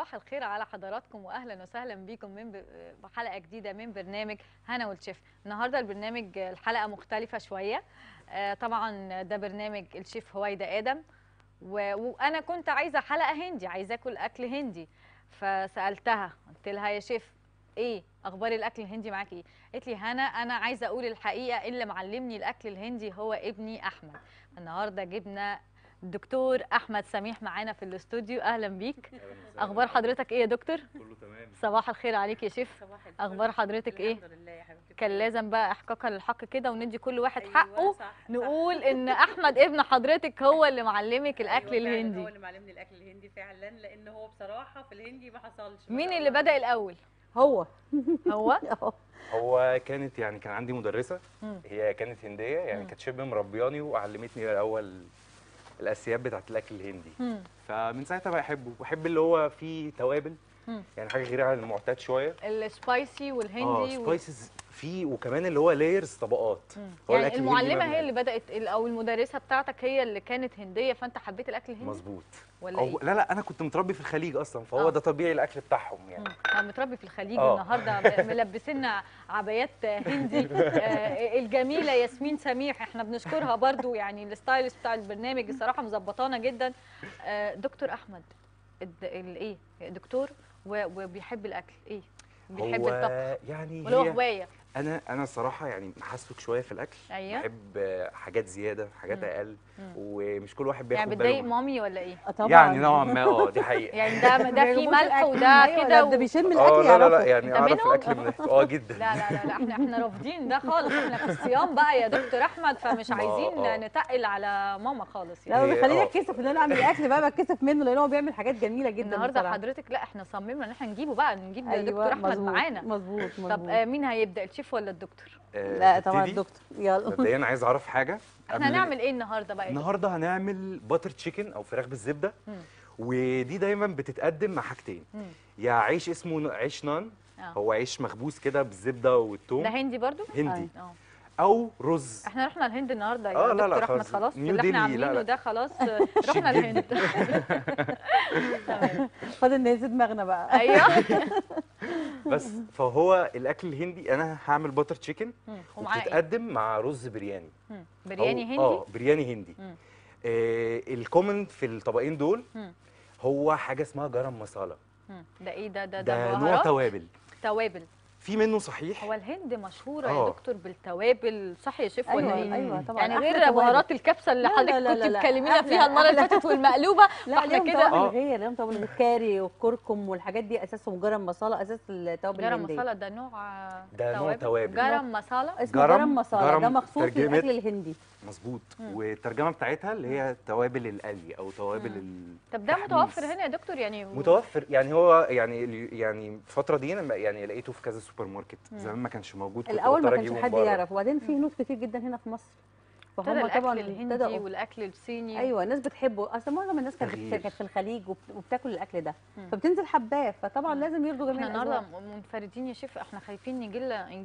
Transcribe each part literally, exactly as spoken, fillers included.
صباح الخير على حضراتكم واهلا وسهلا بيكم من حلقه جديده من برنامج هنا والشيف. النهارده البرنامج الحلقه مختلفه شويه، طبعا ده برنامج الشيف هويدا آدم، وانا كنت عايزه حلقه هندي، عايزه اكل اكل هندي، فسالتها قلت لها يا شيف ايه اخبار الاكل الهندي معاكي ايه؟ قالت لي هنا انا عايزه اقول الحقيقه، اللي معلمني الاكل الهندي هو ابني احمد. النهارده جبنا الدكتور احمد سميح معانا في الاستوديو. اهلا بيك، اخبار حضرتك ايه يا دكتور؟ كله تمام، صباح الخير عليك يا شيف. صباح الخير، اخبار حضرتك ايه؟ الحمد لله يا حبيبتي. كان لازم بقى احقاقا للحق كده وندي كل واحد أيوة حقه، صح نقول صح. ان احمد ابن حضرتك هو اللي معلمك الاكل أيوة الهندي. هو اللي معلمني الاكل الهندي فعلا، لان هو بصراحه في الهندي ما حصلش. مين اللي بدا الاول؟ هو هو هو كانت يعني كان عندي مدرسه، هي كانت هنديه، يعني كانت شبه مربياني وعلمتني الاول الاساسيات بتاعت الاكل الهندي. مم. فمن ساعتها بقى احبه، وبحب اللي هو فيه توابل، مم. يعني حاجه غير عن المعتاد شويه، السبايسي والهندي اه سبايسز وال... فيه، وكمان اللي هو لايرز طبقات. هو يعني المعلمه هي اللي بدات او المدرسه بتاعتك هي اللي كانت هنديه، فانت حبيت الاكل الهندي؟ مظبوط ولا أو... إيه؟ لا لا انا كنت متربي في الخليج اصلا، فهو أوه. ده طبيعي الاكل بتاعهم يعني. انا متربي في الخليج. أوه. النهارده ملبسينا عبايات هندي آه الجميله ياسمين سميح، احنا بنشكرها برضو، يعني الستايلست بتاع البرنامج الصراحه مظبطانا جدا. آه دكتور احمد الايه دكتور وبيحب الاكل ايه؟ بيحب الطبخ يعني، وله هوايه. انا انا الصراحه يعني حاسك شويه في الاكل. أيوة. بحب حاجات زياده، حاجات مم. اقل، مم. ومش كل واحد بياخد باله. يعني بتضايق مامي ولا ايه؟ طبعا يعني نوعا ما اه دي حقيقه. يعني ده ده في ملح وده كده و... ده بيشم الاكل يعني. لا لا لا يعني اعرف الاكل من اه جدا. لا لا لا, لا احنا احنا رافضين ده خالص، احنا في الصيام بقى يا دكتور احمد، فمش عايزين نتقل على ماما خالص يعني. لا بيخليني اتكسف ان انا اعمل الاكل بقى، بتكسف منه لان هو بيعمل حاجات جميله جدا. النهارده حضرتك لا احنا صممنا ان احنا نجيبه بقى، نجيب دكتور احمد معانا. مظبوط مظبوط. طب مين هيبدا، الشيف ولا الدكتور؟ آه لا طبعا الدكتور. يلا مبدئيا انا عايز اعرف حاجه، احنا هنعمل ايه النهارده بقى؟ النهارده هنعمل بتر تشيكن او فراخ بالزبده، مم. ودي دايما بتتقدم مع حاجتين، مم. يا عيش اسمه عيش نان، آه. هو عيش مخبوز كده بالزبده والثوم، ده هندي برضو هندي، آه. او رز. احنا رحنا الهند النهارده يا دكتور احمد، خلاص اللي احنا عاملينه ده خلاص رحنا الهند. تمام، فاضل نهز دماغنا بقى. ايوه بس فهو الاكل الهندي انا هعمل بتر تشيكن وبتتقدم إيه؟ مع رز برياني. مم. برياني هندي؟ اه برياني هندي. آه الكومن في الطبقين دول مم. هو حاجه اسمها جرم مصالة. مم. ده ايه ده ده ده, ده نوع توابل توابل في منه صحيح. هو الهند مشهوره أوه. يا دكتور بالتوابل صح يا شيف؟ أيوة ولا ايه؟ أيوة طبعا، يعني غير بهارات الكبسه اللي حضرتك كنت بتكلمينا فيها المره اللي فاتت والمقلوبه، فاحنا كده اه غير اليوم طبعا الكاري والكركم والحاجات دي اساسهم جرم مصالة، اساس التوابل الهنديه. جرم مصالة ده نوع ده نوع توابل، جرم مصالة اسمه، جرم مصالة ده مخصوص للاكل الهندي. مظبوط، والترجمه بتاعتها اللي هي توابل القلي او توابل ال طب ده متوفر هنا يا دكتور يعني؟ متوفر يعني، هو يعني يعني الفتره دي يعني لقيته في كذا سوبر ماركت، زمان ما كانش موجود كنت الاول، ما كانش حد يعرف، وبعدين في هنود كتير جدا هنا في مصر، فهم طبعا الهندي والاكل الصيني ايوه الناس بتحبه، اصل معظم الناس كانت في الخليج وبتاكل الاكل ده، فبتنزل حباه، فطبعا لازم يرضوا جميع الناس. احنا النهارده منفردين يا شيف، احنا خايفين يجي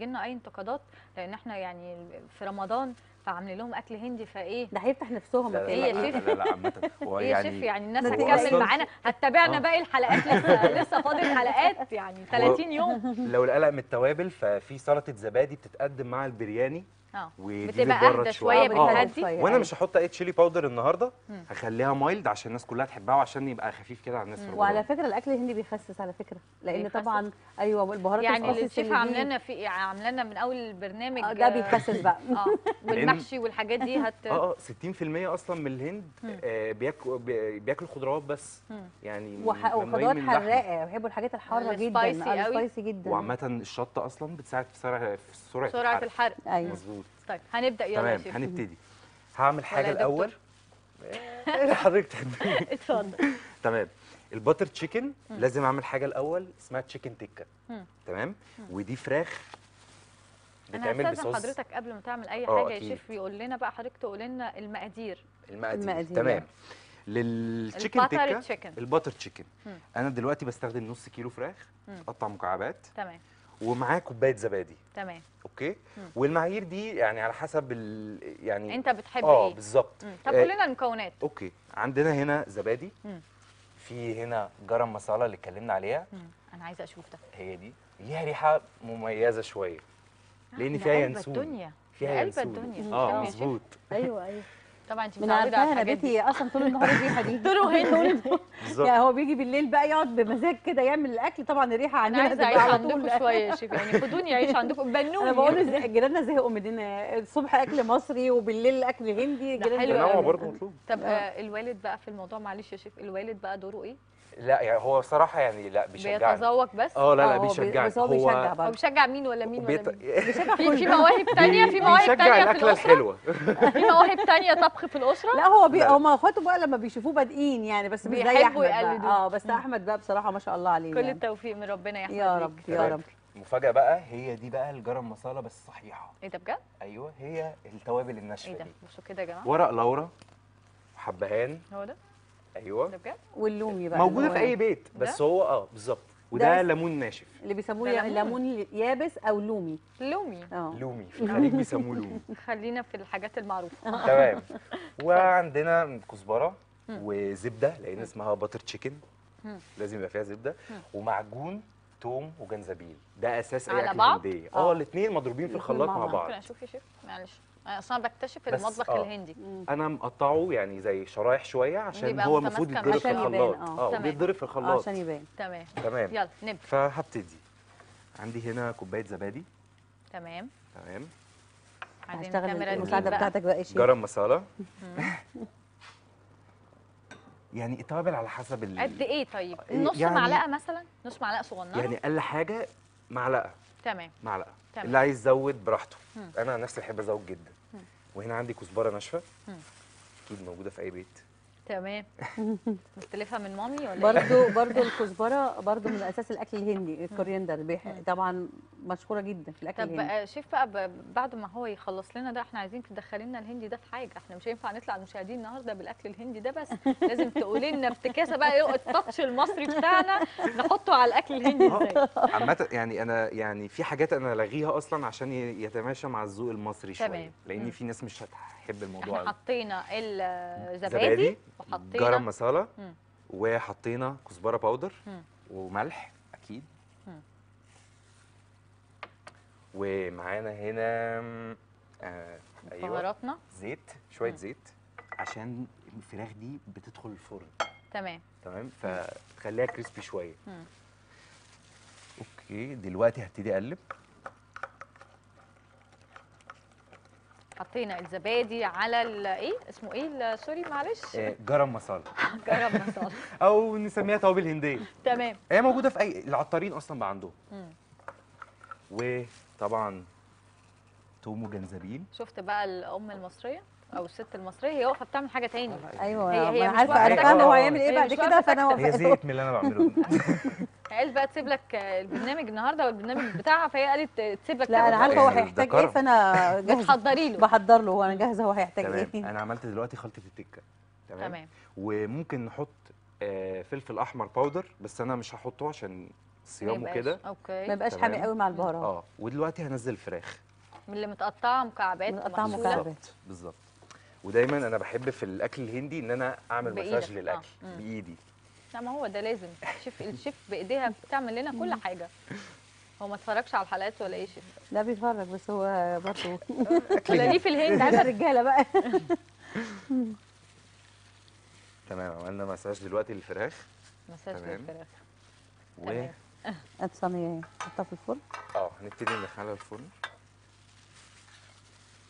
لنا اي انتقادات، لان احنا يعني في رمضان فعاملين لهم اكل هندي، فايه ده هيفتح نفسهم. لا لا لا لا لا عامه هو يعني شيف يعني الناس هتكمل معانا، هتتابعنا باقي الحلقات، لسه لسه فاضل حلقات يعني ثلاثين يوم. لو القلق من التوابل ففي سلطه زبادي بتتقدم مع البرياني، اه بتبقى اهدى شويه بتهدي، وانا مش هحط اي تشيلي باودر النهارده، هخليها مايلد عشان الناس كلها تحبها وعشان يبقى خفيف كده على الناس. وعلى فكره الاكل الهندي بيخسس على فكره، لان طبعا ايوه البهارات يعني اللي الشيف عامله لنا في عامله لنا من اول البرنامج ده بيخسس بقى اه والمحشي والحاجات دي هت اه ستين في المية اصلا من الهند بياكلوا بياكلوا خضروات بس، يعني وخضروات حراقه، بيحبوا الحاجات الحاره جدا سبايسي جدا، وعامه الشطه اصلا بتساعد في سرعه في سرعه الحرق. ايوه مظبوط. طيب هنبدا يلا يا شيخ. تمام هنبتدي. هعمل حاجه الاول حضرتك تحبي اتفضل. تمام البتر تشيكن لازم اعمل حاجه الاول اسمها تشيكن تكه. تمام ودي فراخ بتعمل بصوص. حضرتك قبل ما تعمل اي حاجه يا شيف يقول لنا بقى، حضرتك تقول لنا المقادير. المقادير تمام للتشيكن تكه. البتر تشيكن انا دلوقتي بستخدم نص كيلو فراخ تقطع مكعبات، تمام، ومعاه كوبايه زبادي، تمام، اوكي. مم. والمعايير دي يعني على حسب ال... يعني انت بتحب ايه اه بالظبط. طب كلنا المكونات اوكي، عندنا هنا زبادي، مم. في هنا جرم مصالة اللي اتكلمنا عليها. مم. انا عايزه اشوف ده. هي دي ليها ريحه مميزه شويه لان فيها ينسون، فيها ينسون. اه مظبوط. ايوه ايوه طبعا انت متعوده على الحاجات دي. انا اصلا طول النهار الريحه دي طول بالظبط. يعني هو بيجي بالليل بقى يقعد بمزاج كده يعمل الاكل، طبعا الريحه عندنا. انا عايزه اعيش عندكم شويه يا شيف، يعني خدوني اعيش عندكم بنوني. انا بقول جيراننا زهقوا مننا، الصبح اكل مصري وبالليل اكل هندي. جيراننا برضه مطلوب. طب الوالد بقى في الموضوع، معلش يا شيف، الوالد بقى دوره ايه؟ لا يعني هو بصراحه يعني لا بيشجعني، بيتذوق بس. اه لا لا بيشجعني. هو بيشجع برضه. هو بيشجع مين ولا مين ولا مين؟ بيشجع كله. في مواهب ثانيه، في مواهب ثانيه في الاسره، في مواهب ثانيه طبخ في الاسره. لا هو بي... هم اخواته بقى لما بيشوفوه بادئين يعني، بس مش زي احمد بقى. اه بس احمد بقى بصراحه ما شاء الله عليه، كل يعني التوفيق من ربنا يا احمد. يا رب يا رب. المفاجاه بقى هي دي بقى، الجرم مصاله بس صحيحه. ايه ده بجد؟ ايوه هي التوابل الناشفه دي. ايه ده؟ بصوا كده يا جماعه، ورق لورا وحبهان. هو ده؟ ايوه ده بجد. واللومي بقى موجوده في اي بيت، بس هو اه بالظبط. وده ليمون ناشف اللي بيسموه ليمون يابس او لومي. لومي اه لومي في الخليج بيسموه لومي. خلينا في الحاجات المعروفه. تمام. وعندنا كزبره وزبده لان اسمها بتر تشيكن، لازم يبقى فيها زبده، ومعجون توم وجنزبيل. ده اساس اي اكل هنديه. اه الاثنين مضروبين في الخلاط مع بعض. ممكن اشوف يا شيف؟ معلش انا اصلا بكتشف المطبخ آه. الهندي. انا مقطعه يعني زي شرايح شويه عشان هو المفروض يتضرب في الخلاط. اه بيتضرب في الخلاط عشان يبان. تمام تمام. يلا نبدا. فهبتدي عندي هنا كوبايه زبادي. تمام تمام. عايزين الكاميرا المساعده بتاعتك بقى يا شيخ. جرم مصالة. يعني التوابل على حسب ال قد ايه؟ طيب نص يعني معلقه مثلا، نص معلقه صغننه يعني اقل حاجه معلقه. تمام معلقه. تمام. اللي عايز يزود براحته. مم. انا عن نفسي بحب ازود جدا. مم. وهنا عندي كزبره ناشفه اكيد موجوده في اي بيت. تمام. مستلفها من مامي ولا برضو؟ برضو الكزبره برضو من اساس الاكل الهندي. الكوريندر طبعا مشهوره جدا في الاكل الهندي. طب شيف بقى بعد ما هو يخلص لنا ده، احنا عايزين تدخلي لنا الهندي ده في حاجه، احنا مش هينفع نطلع المشاهدين النهارده بالاكل الهندي ده بس، لازم تقولي لنا افتكاسه بقى ايه التاتش المصري بتاعنا نحطه على الاكل الهندي ازاي. عامه يعني انا يعني في حاجات انا لاغيها اصلا عشان يتماشى مع الذوق المصري شويه، لان في ناس مش هتحب الموضوع. احنا حطينا الزبادي وحطينا جرم مصالة وحطينا كزبرة باودر. مم. وملح أكيد. مم. ومعانا هنا آه أيوة بهاراتنا، زيت شوية. مم. زيت عشان الفراخ دي بتدخل الفرن. تمام تمام فتخليها كريسبي شوية. مم. أوكي دلوقتي هبتدي أقلب. حطينا الزبادي على ايه اسمه ايه سوري معلش إيه جرم مصالة. جرم مصالة او نسميها توابل هنديه. تمام هي موجوده في اي العطارين اصلا بقى عندهم. وطبعا توم وجنزبيل. شفت بقى الام المصريه او الست المصريه هي واقفه بتعمل حاجه تاني. ايوه هي مش عارفه انا فاهمه هو هيعمل ايه بعد كده، فانا هي زهقت من اللي انا بعمله. قالت بقى تسيب لك البرنامج النهارده والبرنامج بتاعها، فهي قالت تسيب لك. لا انا عارفه هو هيحتاج ايه، فانا بتحضري له بحضر له وانا جاهزه هو هيحتاج ايه. تمام انا عملت دلوقتي خلطه التكه. تمام تمام. وممكن نحط آه فلفل احمر باودر بس انا مش هحطه عشان صيامه كده ما يبقاش حامي قوي مع البهارات. اه ودلوقتي هنزل الفراخ من اللي متقطعه مكعبات. متقطعه مكعبات بالظبط. ودايما انا بحب في الاكل الهندي ان انا اعمل مساج للاكل آه. بايدي. لا ما هو ده لازم، الشيف الشيف بايديها بتعمل لنا كل حاجه. هو ما اتفرجش على الحلقات ولا ايه شيف؟ لا بيتفرج بس هو برضه ولا ليه في الهند انا رجاله بقى. تمام عملنا مساج دلوقتي للفراخ. مساج للفراخ و الصينيه نحطها في الفرن. اه هنبتدي ندخلها الفرن.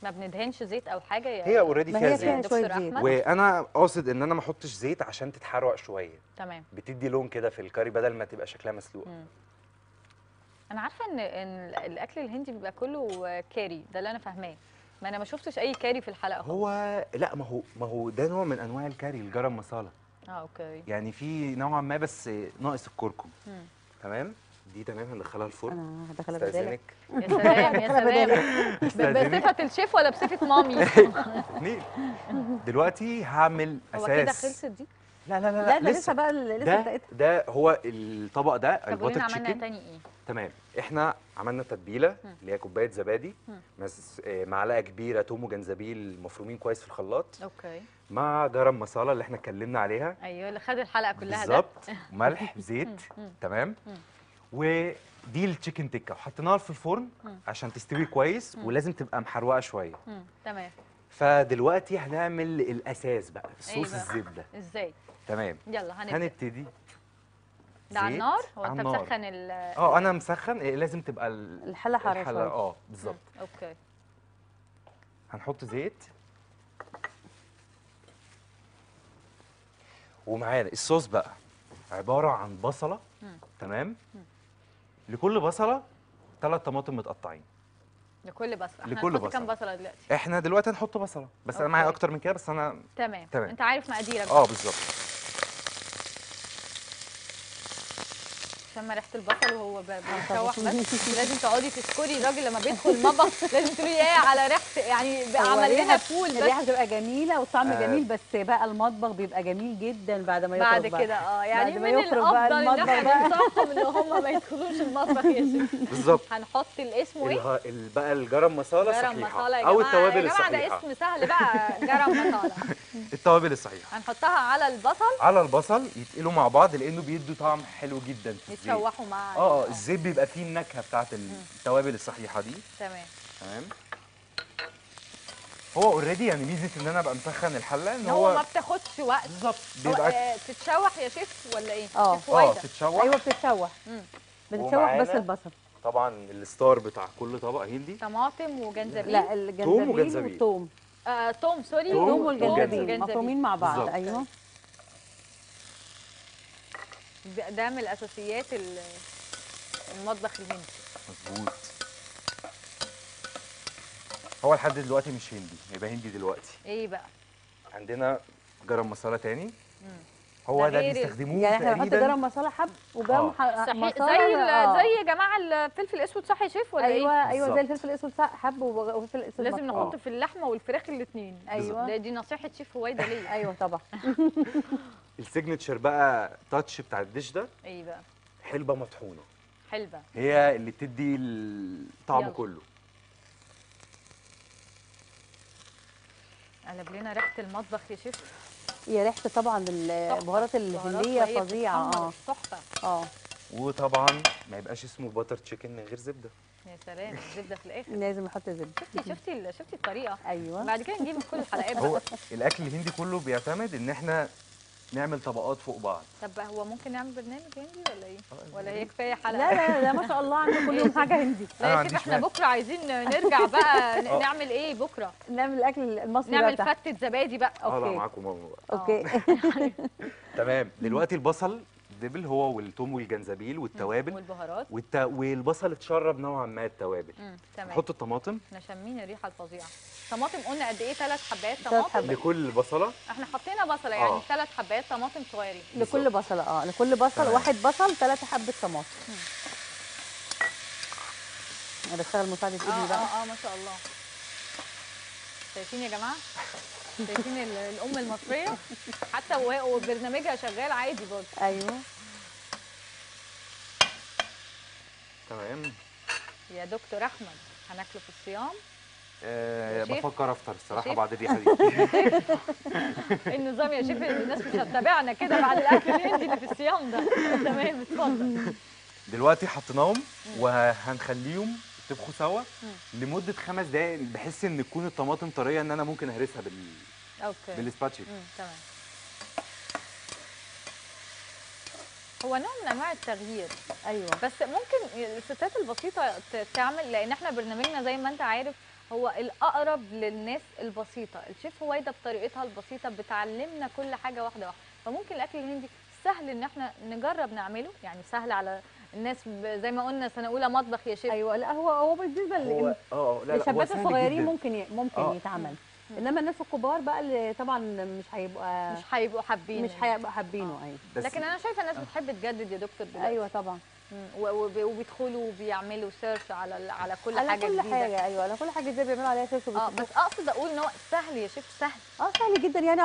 ما بندهنش زيت او حاجه يعني، هي اوريدي فيها زيت. وانا قاصد ان انا ما احطش زيت عشان تتحرق شويه. تمام بتدي لون كده في الكاري بدل ما تبقى شكلها مسلوقه. انا عارفه ان ان الاكل الهندي بيبقى كله كاري، ده اللي انا فاهماه. ما انا ما شفتش اي كاري في الحلقه خالص. هو لا ما هو ما هو ده نوع من انواع الكاري الجرم مصالة. اه اوكي يعني في نوع ما بس ناقص الكركم. مم. تمام دي تمام هندخلها الفرن. انا هدخلها بدالك. يا سلام يا سلام. بصفه الشيف ولا بصفه مامي؟ الاثنين. دلوقتي هعمل اساس. هو كده خلصت دي؟ لا لا لا لا لسه بقى لسه بتاعتها. ده هو الطبق ده البتر تشيكن. عملنا تاني ايه؟ تمام احنا عملنا تتبيله اللي هي كوبايه زبادي معلقه كبيره توم وجنزبيل مفرومين كويس في الخلاط. اوكي مع جرم مصالة اللي احنا اتكلمنا عليها. ايوه اللي خد الحلقه كلها ده بالظبط. ملح زيت تمام. ودي التشيكن تكه وحطيناها في الفرن عشان تستوي كويس، ولازم تبقى محروقه شويه. تمام. فدلوقتي هنعمل الاساس بقى، الصوص الزبده. ازاي؟ تمام يلا هنبتدي. هنبتدي ده على النار ولا انت مسخن ال اه انا مسخن. لازم تبقى الحله حراره الحله اه بالظبط. اوكي هنحط زيت ومعانا الصوص بقى عباره عن بصله. مم. تمام. مم. لكل بصله ثلاث طماطم متقطعين. لكل بصله لكل بصله كام بصله دلوقتي؟ احنا دلوقتي هنحط بصله بس. أوكي. انا معايا اكتر من كده بس انا تمام. تمام انت عارف مقاديرك اه بالظبط عشان ما ريحه البصل وهو بيتشوح بس. لازم تقعدي تشكري الراجل لما بيدخل المطبخ، لازم تقولي ايه على ريحه يعني عمل لنا فول بس. الريحه بتبقى جميله والطعم آه. جميل بس بقى المطبخ بيبقى جميل جدا بعد ما يخرج بعد كده اه يعني بعد من الافضل ان احنا ننصحهم ان هم ما يدخلوش المطبخ يا ستي. بالظبط هنحط الاسم ايه؟ بقى الجرم مصالة صحيحه او التوابل الصحيحه. يا جماعه ده اسم سهل بقى جرم مصالة. التوابل الصحيحه هنحطها على البصل على البصل يتقلوا مع بعض لانه بيدوا طعم حلو جدا. تشوحوا مع اه الزيت بيبقى فيه النكهه بتاعت التوابل الصحيحه دي. تمام تمام. هو اوريدي يعني ميزه ان انا ابقى مسخن الحله ان هو ما بتاخدش وقت بالظبط. بيبقى بتتشوح يا شيف ولا ايه؟ اه اه بتتشوح. ايوه بتتشوح. امم بتتشوح بس البصل طبعا. الستار بتاع كل طبق هندي طماطم وجنزبيل. لا الجنزبيل والثوم آه توم سوري توم والجنزبيل مفرومين مع بعض. بالزبط. ايوه ده من الاساسيات المطبخ الهندي. مظبوط. هو لحد دلوقتي مش هندي، هيبقى هندي دلوقتي. ايه بقى؟ عندنا جرم مصالة تاني. مم. هو ده بيستخدموه يعني احنا بنحط جرم مصالة حب وجرم آه. مصالة زي آه. زي يا جماعه الفلفل الاسود صح يا شيف ولا ايوه ايه؟ ايوه ايوه زي الفلفل الاسود صح حب وفلفل اسود. لازم نحط آه. في اللحمه والفراخ الاثنين. ايوه ده دي نصيحه شيف هويدا ليا. ايوه طبعا. السيجنتشر بقى تاتش بتاع الديش ده ايه بقى؟ حلبه مطحونه. حلبه هي اللي بتدي الطعم كله. قلب لنا ريحه المطبخ يا شيف. هي ريحه طبعا البهارات الهنديه فظيعه اه تحفه اه. وطبعا ما يبقاش اسمه بتر تشيكن من غير زبده. يا سلام الزبده في الاخر. لازم نحط زبده. شفتي شفتي شفتي الطريقه. ايوه بعد كده نجيب كل الحلقات. هو الاكل الهندي كله بيعتمد ان احنا نعمل طبقات فوق بعض. طب هو ممكن نعمل برنامج هندي ولا ايه؟ ولا هي كفايه حلقه؟ لا لا لا ما شاء الله عندنا كل يوم حاجه هندي. لا يا شيخ احنا بكره عايزين نرجع بقى نعمل ايه بكره؟ نعمل الاكل المصري نعمل فتة زبادي بقى. اوكي اه معاكم ماما بقى. اوكي تمام. دلوقتي البصل دبل هو والثوم والجنزبيل والتوابل والبهارات والت... والبصل اتشرب نوعا ما التوابل. تمام. نحط الطماطم. احنا شامين الريحه الفظيعه. طماطم قلنا قد ايه؟ ثلاث حبات طماطم لكل بصله. احنا حطينا بصله يعني ثلاث آه. حبات طماطم صغيرين لكل بصله اه لكل بصل. تمام. واحد بصل ثلاث حبه طماطم. انا بشتغل مساعده ابني آه بقى اه اه ما شاء الله. شايفين يا جماعه؟ شايفين الام المصريه حتى وبرنامجها شغال عادي برضه. ايوه تمام. يا دكتور احمد هناكله في الصيام؟ أه بفكر افطر الصراحه بعد الريحه دي. النظام يا شيف الناس مش هتتابعنا كده بعد الاكل الهندي اللي في الصيام ده. تمام اتفضل. دلوقتي حطيناهم وهنخليهم تبخوا سوا لمده خمس دقائق بحس ان تكون الطماطم طريه ان انا ممكن اهرسها بال اوكي بالسباتشيك. تمام. هو نوع من انواع التغيير. ايوه بس ممكن الستات البسيطه تعمل لان احنا برنامجنا زي ما انت عارف هو الاقرب للناس البسيطه. الشيف هويدا بطريقتها البسيطه بتعلمنا كل حاجه واحده واحده، فممكن الاكل الهندي سهل ان احنا نجرب نعمله يعني سهل على الناس زي ما قلنا سنه اولى مطبخ يا شيخ. ايوه لا هو هو بالنسبه للشباب الصغيرين ممكن ممكن أوه. يتعمل مم. انما الناس الكبار بقى اللي طبعا مش هيبقوا مش هيبقوا حابينه مش هيبقوا حابينه. ايوه لكن انا شايفه الناس بتحب تجدد يا دكتور دلوقتي. ايوه طبعا وبيدخلوا وبيعملوا سيرش على على كل على حاجه كل جديده على كل حاجه. ايوه على كل حاجه ازاي بيعملوا عليها سيرش اه بس اقصد اقول ان هو سهل يا شيف سهل اه سهل جدا يعني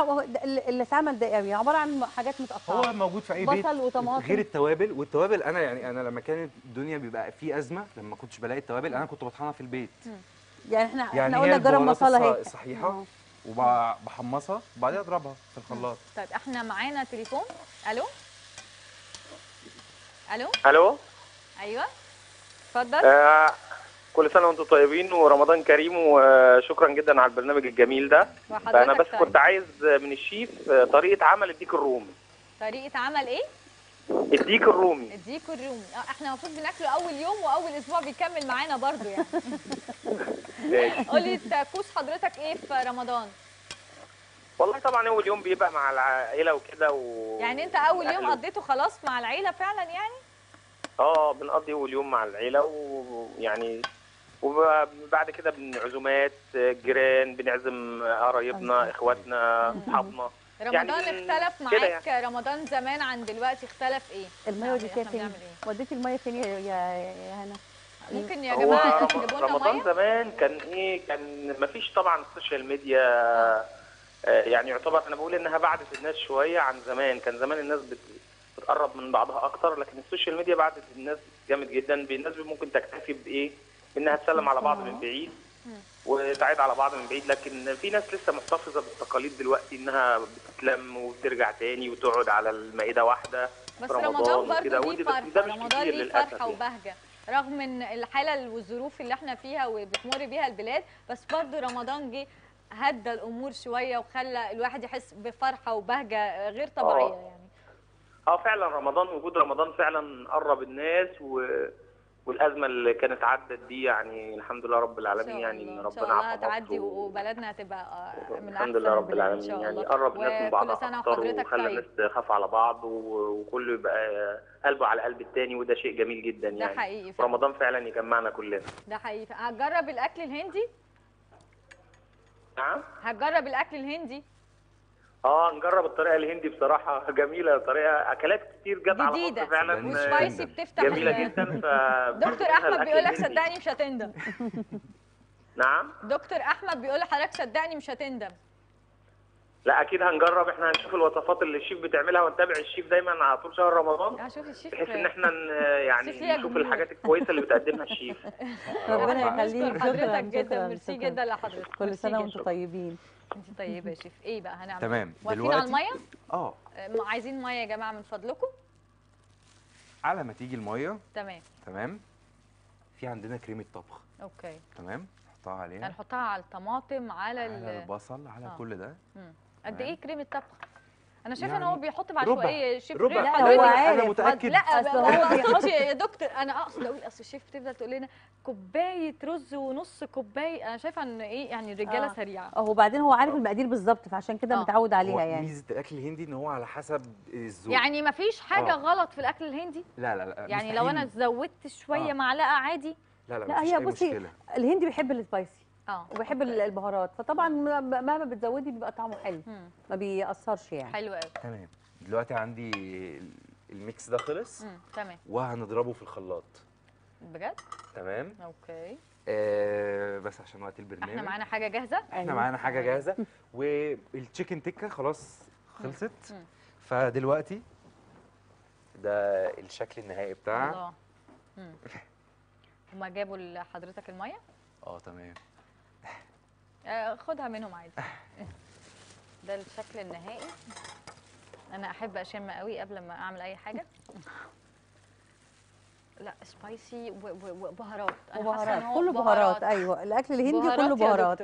اللي اتعمل ده يعني عباره عن حاجات متقطعه هو موجود في اي بيت بصل وطماطم غير التوابل. والتوابل انا يعني انا لما كانت الدنيا بيبقى في ازمه لما كنتش بلاقي التوابل انا كنت بطحنها في البيت. مم. يعني احنا يعني احنا قلنا جرم مصالة هي صحيحه وبحمصها وبعدين اضربها في الخلاط. طيب احنا معانا تليفون. الو الو الو ايوه اتفضل. آه كل سنه وانتم طيبين ورمضان كريم، وشكرا جدا على البرنامج الجميل ده. انا بس كنت عايز من الشيف طريقه عمل الديك الرومي. طريقه عمل ايه؟ الديك الرومي. الديك الرومي احنا المفروض بناكله اول يوم واول اسبوع بيكمل معانا برضو يعني. قولي طقوس حضرتك ايه في رمضان؟ والله طبعا اول يوم بيبقى مع العائله وكده و... يعني انت اول يوم قضيته خلاص مع العيله فعلا يعني؟ اه بنقضي اول يوم مع العيله، ويعني وبعد كده بنعزومات جيران، بنعزم قرايبنا اخواتنا اصحابنا. رمضان يعني اختلف معاك يعني. رمضان زمان عن دلوقتي اختلف ايه؟ الميه وديتيها يعني فين؟ إيه؟ وديتي الميه فين يا يا هنا؟ ممكن يا جماعه تجيبوا لنا رمضان مية؟ زمان كان ايه؟ كان مفيش طبعا السوشيال ميديا. آه. آه يعني يعتبر انا بقول انها بعدت الناس شويه عن زمان. كان زمان الناس بت... بتقرب من بعضها اكتر، لكن السوشيال ميديا بعدت الناس جامد جدا. الناس ممكن تكتفي بايه؟ انها تسلم على بعض من بعيد وتعيد على بعض من بعيد، لكن في ناس لسه محتفظه بالتقاليد دلوقتي انها بتتلم وترجع تاني وتقعد على المائده واحده. بس رمضان برضه ليه فرحه، رمضان ليه فرحه وبهجه رغم من الحاله والظروف اللي احنا فيها وبتمر بيها البلاد، بس برضه رمضان جه هدى الامور شويه وخلى الواحد يحس بفرحه وبهجه غير طبيعيه. أوه. يعني اه فعلا رمضان، وجود رمضان فعلا قرب الناس و والازمه اللي كانت عدت دي يعني الحمد لله رب العالمين. يعني ان ربنا عافانا هتعدي وبلدنا هتبقى من الحمد لله رب العالمين يعني قرب الناس من بعض اكتر وخلى الناس تخاف على بعض وكله يبقى قلبه على قلب الثاني، وده شيء جميل جدا يعني. ده حقيقي رمضان فعلا يجمعنا كلنا. ده حقيقي. هتجرب الاكل الهندي؟ نعم هتجرب الاكل الهندي؟ اه نجرب الطريقه الهندي، بصراحه جميله طريقه، اكلات كتير جت على جديده فعلا وسبايسي بتفتح جميله جدا. ف دكتور احمد بيقول لك صدقني مش هتندم. نعم دكتور احمد بيقول لحضرتك صدقني مش هتندم. لا اكيد هنجرب، احنا هنشوف الوصفات اللي الشيف بتعملها ونتابع الشيف دايما على طول شهر رمضان. هشوف الشيف بحيث ان احنا يعني نشوف الحاجات الكويسه اللي بتقدمها الشيف. ربنا يخليك حضرتك جدا، ميرسي جدا لحضرتك. كل سنه وانتم طيبين. انت طيبه يا شيف. ايه بقى هنعمل؟ تمام واقفين على الميه؟ اه عايزين ميه يا جماعه من فضلكم. على ما تيجي الميه تمام تمام في عندنا كريمه طبخ. اوكي تمام نحطها عليها، هنحطها على الطماطم على على البصل على آه. كل ده. قد ايه كريمه طبخ؟ انا شايفه يعني ان هو بيحط بعشوائيه شيف. لا هو عارف. انا متاكد. لا هو بيحط يا دكتور. انا اقصد اقول اصل الشيف بتفضل تقول لنا كوبايه رز ونص كوبايه. انا شايفه ان ايه يعني الرجاله آه. سريعه. اه وبعدين هو عارف المقادير بالظبط فعشان كده آه. متعود عليها يعني. ميزه الاكل الهندي ان هو على حسب الذوق يعني. ما فيش حاجه آه. غلط في الاكل الهندي. لا لا لا يعني لو انا زودت شويه آه. معلقه عادي. لا لا لا هي بصي الهندي بيحب السبايسي اه وبحب البهارات، فطبعا مهما بتزودي بيبقى طعمه حلو ما بيأثرش يعني. حلو قوي تمام. دلوقتي عندي الميكس ده خلص تمام وهنضربه في الخلاط بجد. تمام اوكي آه بس عشان وقت البرنامج احنا معانا حاجه جاهزه. احنا معانا حاجه جاهزه والتشيكن تكه خلاص خلصت. مم. فدلوقتي ده الشكل النهائي بتاعها. الله هما جابوا لحضرتك الميه؟ اه تمام خدها منهم عادي. ده الشكل النهائي. انا احب اشم قوي قبل ما اعمل اي حاجه. لا سبايسي وبهارات وبهارات كله بهارات. ايوه الاكل الهندي كله بهارات.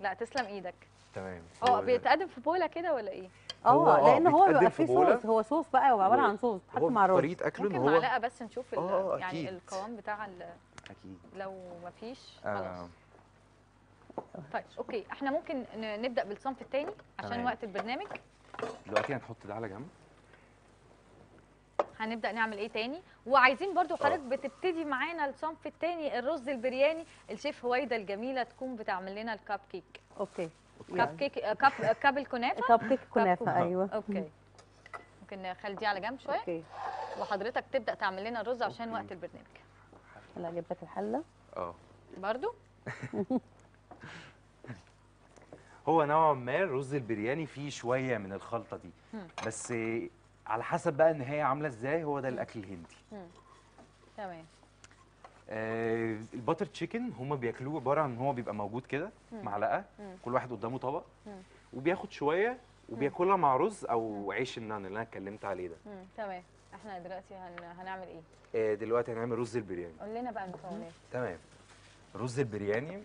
لا تسلم ايدك. تمام اه بيتقدم في بوله كده ولا ايه؟ اه لان هو بيبقى فيه صوص. هو صوص بقى وعباره عن صوص بيتحط مع الرز. طريقه اكله ممكن معلقه بس نشوف يعني القوام بتاع. اكيد لو مفيش خلاص. طيب اوكي احنا ممكن نبدا بالصنف الثاني عشان تمام. وقت البرنامج دلوقتي هنحط ده على جنب. هنبدا نعمل ايه تاني؟ وعايزين برضو حضرتك بتبتدي معانا الصنف الثاني الرز البرياني. الشيف هويدا الجميله تكون بتعمل لنا الكاب كيك. اوكي كاب كيك كاب كاب الكنافه. كاب كيك كنافه ايوه. اوكي ممكن نخلي دي على جنب شويه. اوكي وحضرتك تبدا تعمل لنا الرز عشان أوكي. وقت البرنامج. هلا اجيب لك الحله. اه برضو هو نوعا ما الرز البرياني فيه شويه من الخلطه دي مم. بس على حسب بقى النهايه عامله ازاي. هو ده الاكل الهندي. تمام آه البتر تشيكن هم بياكلوه عباره عن ان هو بيبقى موجود كده معلقه، كل واحد قدامه طبق وبياخد شويه وبياكلها مع رز او عيش النان اللي انا اتكلمت عليه ده. تمام. احنا دلوقتي هن... هنعمل ايه؟ آه دلوقتي هنعمل رز البرياني. قول لنا بقى المكونات. تمام. رز البرياني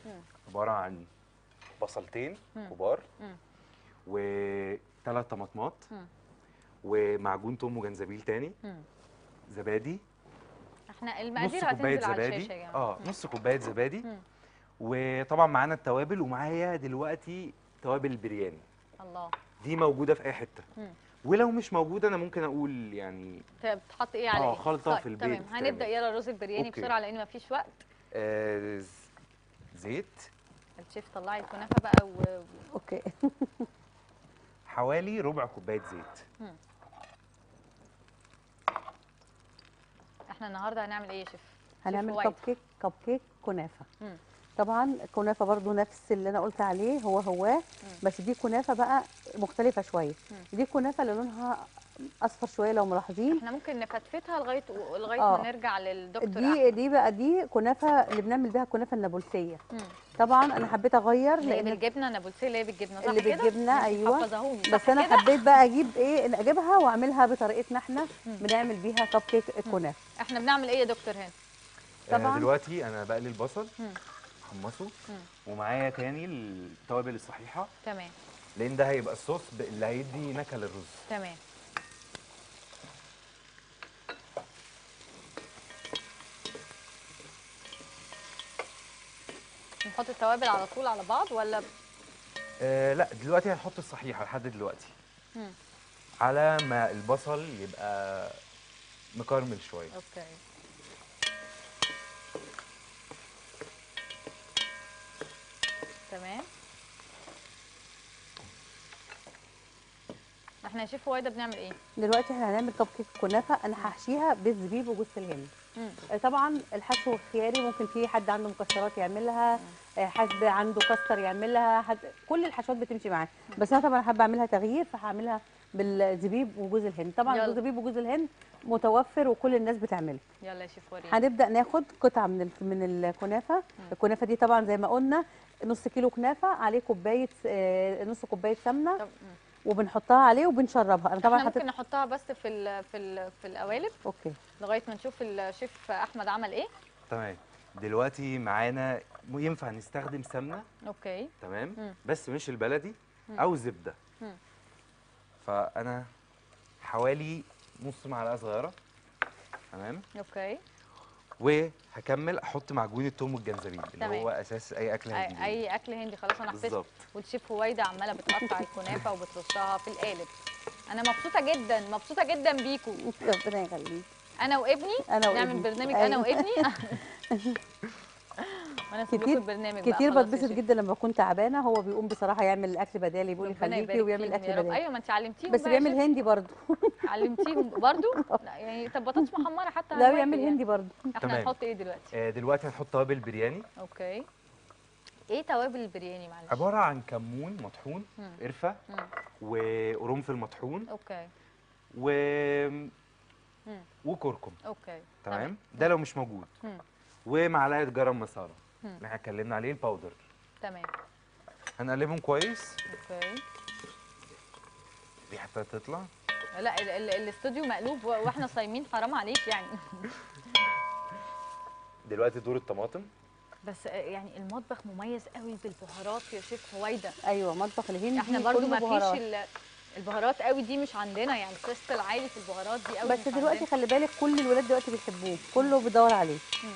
عباره عن بصلتين كبار وثلاث طماطمات ومعجون توم وجنزبيل تاني زبادي. احنا المقادير هتنزل على الشاشه يا جماعه. اه نص كوبايه زبادي. وطبعا معانا التوابل، ومعايا دلوقتي توابل البرياني. الله. دي موجوده في اي حته. مم. ولو مش موجوده انا ممكن اقول يعني بتحط ايه على اه خلطه في البيت. تمام. هنبدا يلا الرز البرياني. أوكي. بسرعه لان مفيش وقت. آه زيت. الشيف طلعي الكنافه بقى و... اوكي. حوالي ربع كوبايه زيت. مم. احنا النهارده هنعمل ايه يا شيف؟ هنعمل كب كيك، كب كيك كنافه. مم. طبعا كنافه برضو نفس اللي انا قلت عليه هو هواه، بس دي كنافه بقى مختلفه شويه. دي كنافه اللي لونها اصفر شويه لو ملاحظين. احنا ممكن نفتفتها لغايه لغايه آه. ما نرجع للدكتور. دي أحمد. دي بقى دي كنافه اللي بنعمل بيها الكنافه النابلسيه. طبعا انا حبيت اغير لان بالجبنه النابلسيه اللي هي بالجبنه صح كده؟ اللي بالجبنه ايوه. بس انا كدا. حبيت بقى اجيب ايه، اجيبها واعملها بطريقتنا احنا بنعمل بيها كب كيك الكنافه. احنا بنعمل ايه يا دكتور هاني؟ طبعا دلوقتي انا بقلي البصل. مم. حمصه. ومعايا تاني التوابل الصحيحه. تمام. لان ده هيبقى الصوص اللي هيدي نكهه للرز. تمام. نحط التوابل على طول على بعض ولا آه لا دلوقتي هنحط الصحيحه لحد دلوقتي. مم. على ما البصل يبقى مكرمل شويه. اوكي. تمام. احنا يا شيف هويدا بنعمل ايه؟ دلوقتي احنا هنعمل كب كيك كنافه، انا هحشيها بالزبيب وجوز الهند. طبعا الحشو خياري، ممكن في حد عنده مكسرات يعملها، حد عنده كاستر يعملها، حد... كل الحشوات بتمشي معاه، بس انا طبعا حابه اعملها تغيير فهعملها بالزبيب وجوز الهند. طبعا الزبيب وجوز الهند متوفر وكل الناس بتعمله. يلا يا شيف وريني. هنبدا ناخد قطعه من ال... من الكنافه. مم. الكنافه دي طبعا زي ما قلنا نص كيلو كنافه، عليه كوبايه نص كوبايه سمنه وبنحطها عليه وبنشربها. انا طبعا احنا ممكن نحطها بس في ال في ال في القوالب. اوكي. لغايه ما نشوف الشيف احمد عمل ايه. تمام. دلوقتي معانا ينفع نستخدم سمنه. اوكي. تمام. مم. بس مش البلدي. مم. او زبده. مم. فانا حوالي نص معلقه صغيره. تمام. اوكي. وهكمل احط معجون التوم والجنزبيل اللي هو اساس اي اكل هندي. اي اكل هندي خلاص انا حطيته. والشيف هويدا عماله بتقطع الكنافه وبترصها في القالب. انا مبسوطه جدا مبسوطه جدا بيكوا. ربنا يخليك. انا وابني نعمل برنامج انا وابني. وانا سيبت البرنامج كتير بتبسط جدا لما بكون تعبانه، هو بيقوم بصراحه يعمل الاكل بدالي، بيقول لي خليكي ويعمل اكل بدالي. ايوه ما انت علمتيهم بس بيعمل هندي برضه. علمتيهم برضه؟ يعني طب بطاطس محمره حتى لا بيعمل يعني. هندي برضه. احنا هنحط ايه دلوقتي؟ آه دلوقتي هنحط توابل برياني. اوكي. ايه توابل البرياني معلش؟ عباره عن كمون مطحون، قرفه، وقرنفل مطحون. اوكي. و وكركم. اوكي. تمام؟ ده لو مش موجود. ومعلقه جرم مصالة اللي احنا اتكلمنا عليه الباودر. تمام. هنقلبهم كويس. اوكي. دي حتى تطلع. لا الاستوديو مقلوب واحنا صايمين حرام عليك يعني. دلوقتي دور الطماطم. بس يعني المطبخ مميز قوي بالبهارات يا شيف هويدا. ايوه مطبخ الهندي احنا برضو ما فيش البهارات قوي دي، مش عندنا يعني كريستال عالي في البهارات دي قوي. بس دلوقتي خلي بالك كل الولاد دلوقتي بيحبوه، كله بيدور عليه. مم.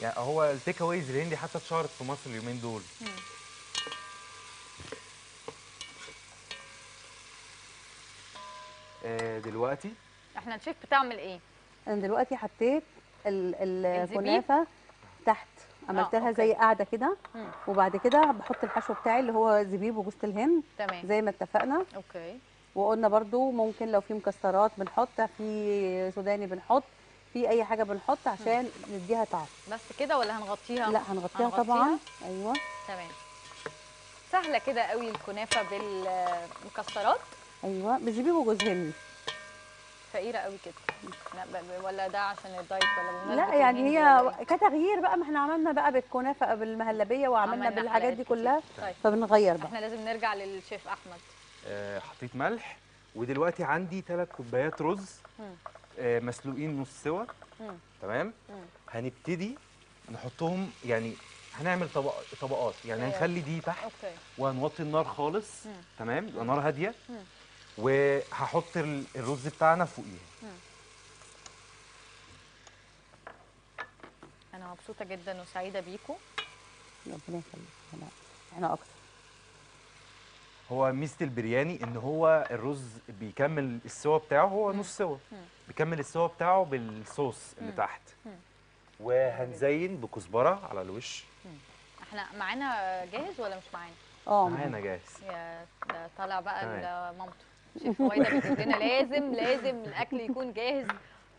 يعني هو التيك اويز الهندي حتى اتشهرت في مصر اليومين دول. مم. آه دلوقتي احنا الشيف بتعمل ايه؟ انا دلوقتي حطيت الكنافه تحت، عملتها آه، زي قاعده كده، وبعد كده بحط الحشو بتاعي اللي هو زبيب وجوز الهند. تمام. زي ما اتفقنا. اوكي. وقلنا برضو ممكن لو في مكسرات بنحط، في سوداني بنحط، في اي حاجه بنحط عشان نديها طعم. بس كده ولا هنغطيها؟ لا هنغطيها, هنغطيها طبعا. ايوه. تمام. سهله كده قوي الكنافه بالمكسرات. ايوه بالزبيب وجوز هند. فقيره قوي كده، ولا ده عشان الدايت ولا لا؟ يعني هي كتغيير بقى، ما احنا عملنا بقى بالكنافه بالمهلبيه وعملنا بالحاجات دي كلها، فبنغير بقى. احنا لازم نرجع للشيف احمد. أه حطيت ملح، ودلوقتي عندي ثلاث كوبايات رز أه مسلوقين نص سوا، تمام. هنبتدي نحطهم، يعني هنعمل طبق طبقات، يعني هنخلي دي تحت وهنوطي النار خالص، تمام، يبقى النار هاديه، وهحط الرز بتاعنا فوقيها. انا مبسوطه جدا وسعيده بيكم، ربنا يخليكم. احنا اكتر. هو ميزه البرياني ان هو الرز بيكمل السوا بتاعه، هو نص سوا، بيكمل السوا بتاعه بالصوص اللي تحت. وهنزين بكزبره على الوش. احنا معانا جاهز ولا مش معانا؟ اه معانا جاهز. يا ده طالع بقى مامته شيف هويدا بتقول لنا لازم لازم الاكل يكون جاهز.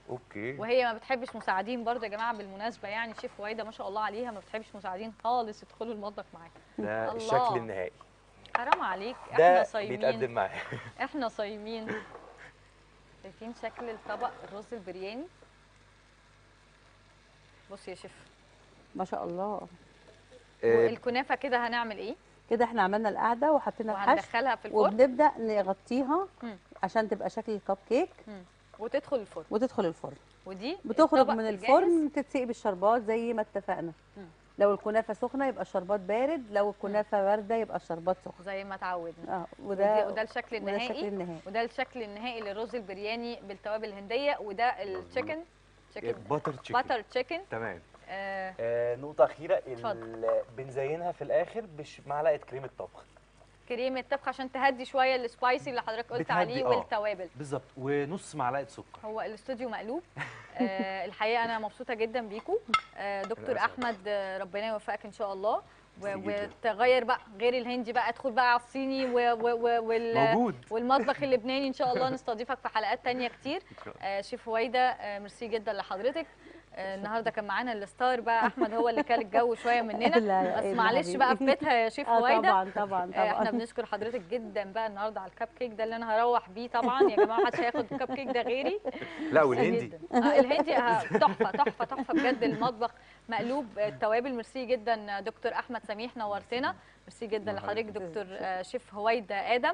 اوكي. وهي ما بتحبش مساعدين برضه يا جماعه، بالمناسبه يعني شيف هويدا ما شاء الله عليها ما بتحبش مساعدين خالص يدخلوا المطبخ معاها. ده الشكل النهائي. حرام عليك، احنا صايمين. ده بيتقدم معايا. احنا صايمين. شايفين شكل الطبق الرز البرياني؟ بصي يا شيف ما شاء الله. والكنافه كده هنعمل ايه؟ كده احنا عملنا القعده وحطينا الحشو وهندخلها في الفرن وبنبدا نغطيها مم. عشان تبقى شكل الكب كيك مم. وتدخل الفرن وتدخل الفرن ودي بتخرج من الفرن تتسقي بالشربات زي ما اتفقنا. مم. لو الكنافه سخنه يبقى الشربات بارد، لو الكنافه بارده يبقى الشربات سخن زي ما اتعودنا. اه وده وده الشكل النهائي، وده الشكل النهائي وده الشكل النهائي للرز البرياني بالتوابل الهنديه، وده التشيكن بتر تشيكن بتر تشيكن تمام. آه آه نقطة أخيرة، بنزينها في الآخر بمعلقة كريمة طبخ. كريمة طبخ عشان تهدي شوية السبايسي اللي حضرتك قلت عليه آه. والتوابل بالظبط، ونص معلقة سكر. هو الاستوديو مقلوب. آه الحقيقة أنا مبسوطة جدا بيكم. آه دكتور أحمد ربنا يوفقك إن شاء الله، وتغير بقى غير الهندي بقى ادخل بقى على الصيني وال والمطبخ اللبناني ان شاء الله. نستضيفك في حلقات ثانيه كتير. آه شيف هويدا آه ميرسي جدا لحضرتك. آه النهارده كان معانا الستار بقى احمد، هو اللي كان الجو شويه مننا، بس معلش بقى في بيتها يا شيف هويدا. طبعا طبعا طبعا. آه احنا بنشكر حضرتك جدا بقى النهارده على الكب كيك ده اللي انا هروح بيه. طبعا يا جماعه محدش هياخد الكب كيك ده غيري. لا والهندي آه الهندي تحفه تحفه تحفه بجد، المطبخ مقلوب التوابل. ميرسي جدا دكتور احمد سميح نورتنا. ميرسي جدا لحضرتك دكتور شيف هويدا آدم.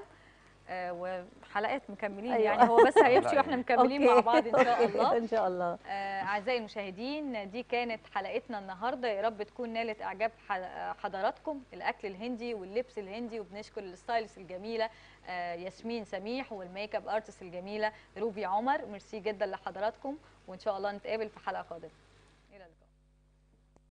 وحلقات مكملين يعني، هو بس هيمشي واحنا مكملين مع بعض ان شاء الله. ان شاء الله. اعزائي المشاهدين دي كانت حلقتنا النهارده، يا رب تكون نالت اعجاب حضراتكم. الاكل الهندي واللبس الهندي، وبنشكر الستايلس الجميله ياسمين سميح والميك اب ارتست الجميله روبي عمر. ميرسي جدا لحضراتكم، وان شاء الله نتقابل في حلقه قادمه.